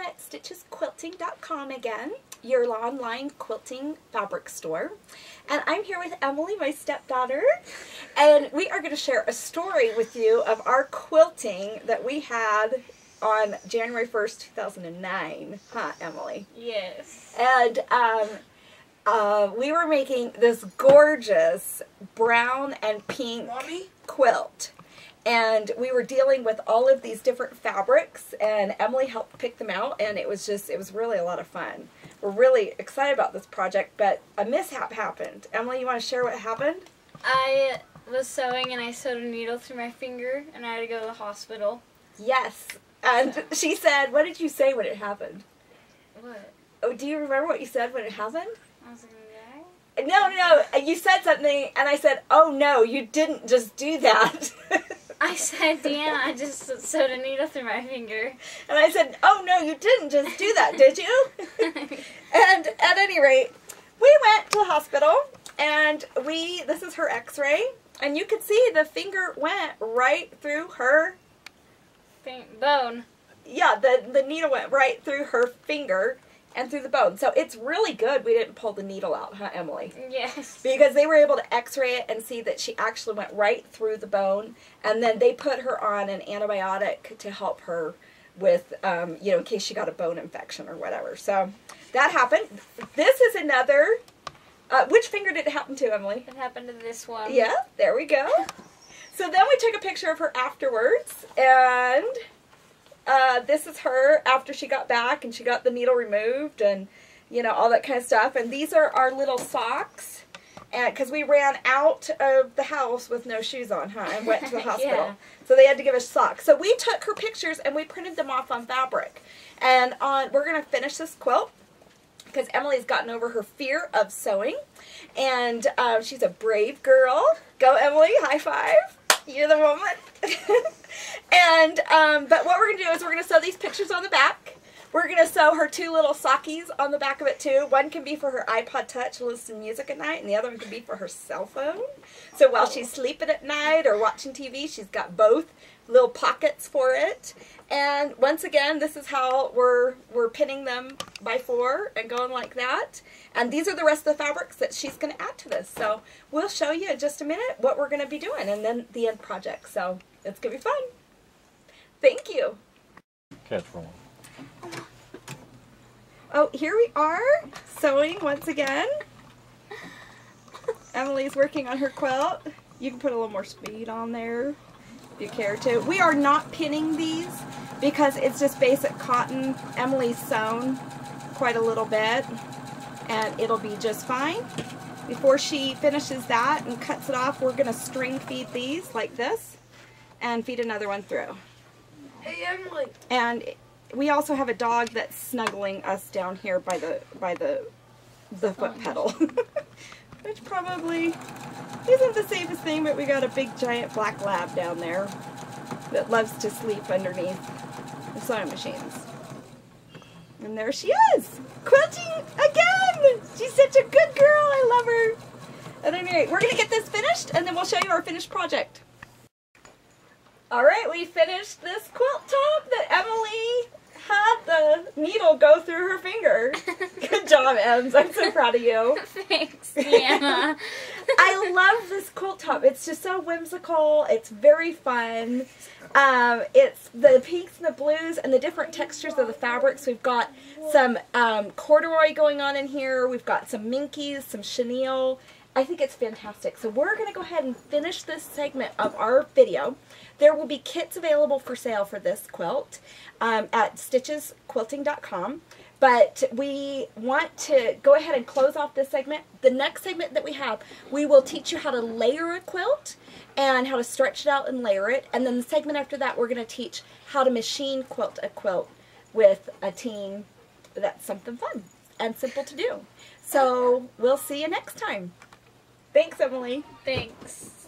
out at stitchesquilting.com again, your online quilting fabric store. And I'm here with Emily, my stepdaughter, and we are going to share a story with you of our quilting that we had on January 1st, 2009. Huh, Emily? Yes. And we were making this gorgeous brown and pink quilt. And we were dealing with all of these different fabrics, and Emily helped pick them out, and it was really a lot of fun. We're really excited about this project, but a mishap happened. Emily, you want to share what happened? I was sewing, and I sewed a needle through my finger, and I had to go to the hospital. Yes, and so. She said, what did you say when it happened? What? Oh, do you remember what you said when it happened? I was like, yeah. No, you said something, and I said, oh no, you didn't just do that. I said, Deanna, I just sewed a needle through my finger. And I said, oh no, you didn't just do that, did you? And at any rate, we went to the hospital, and this is her x-ray, and you could see the finger went right through her bone. Yeah, the needle went right through her finger and through the bone. So it's really good we didn't pull the needle out, huh, Emily? Yes. Because they were able to x-ray it and see that she actually went right through the bone, and then they put her on an antibiotic to help her with, you know, in case she got a bone infection or whatever. So that happened. This is another, which finger did it happen to, Emily? It happened to this one. Yeah, there we go. So then we took a picture of her afterwards, and this is her after she got back and she got the needle removed and, you know, all that kind of stuff. And these are our little socks, and because we ran out of the house with no shoes on, huh, and went to the hospital. Yeah. So they had to give us socks. So we took her pictures and we printed them off on fabric. And we're going to finish this quilt because Emily's gotten over her fear of sewing, and she's a brave girl. Go, Emily. High five. You're the woman. And, but what we're going to do is we're going to sew these pictures on the back. We're going to sew her two little sockies on the back of it too. One can be for her iPod touch, listen to music at night, and the other one can be for her cell phone. So while she's sleeping at night or watching TV, she's got both little pockets for it. And once again, this is how we're pinning them by four and going like that. And these are the rest of the fabrics that she's going to add to this. So we'll show you in just a minute what we're going to be doing and then the end project. So it's going to be fun. Thank you. Catch one. Oh, here we are sewing once again. Emily's working on her quilt. You can put a little more speed on there if you care to. We are not pinning these because it's just basic cotton. Emily's sewn quite a little bit, and it'll be just fine. Before she finishes that and cuts it off, we're going to string feed these like this and feed another one through. Hey, Emily. And we also have a dog that's snuggling us down here by the foot pedal, which probably isn't the safest thing, but we got a big giant black lab down there that loves to sleep underneath the sewing machines. And there she is, quilting again. She's such a good girl. I love her. At any rate, we're gonna get this finished, and then we'll show you our finished project. Alright, we finished this quilt top that Emily had the needle go through her finger. Good job, Ems. I'm so proud of you. Thanks, Deanna. I love this quilt top. It's just so whimsical. It's very fun. It's the pinks and the blues and the different textures of the fabrics. We've got some corduroy going on in here. We've got some minkies, some chenille. I think it's fantastic. So we're going to go ahead and finish this segment of our video. There will be kits available for sale for this quilt at stitchesquilting.com. But we want to go ahead and close off this segment. The next segment that we have, we will teach you how to layer a quilt and how to stretch it out and layer it. And then the segment after that, we're going to teach how to machine quilt a quilt with a team. That's something fun and simple to do. So we'll see you next time. Thanks, Emily. Thanks.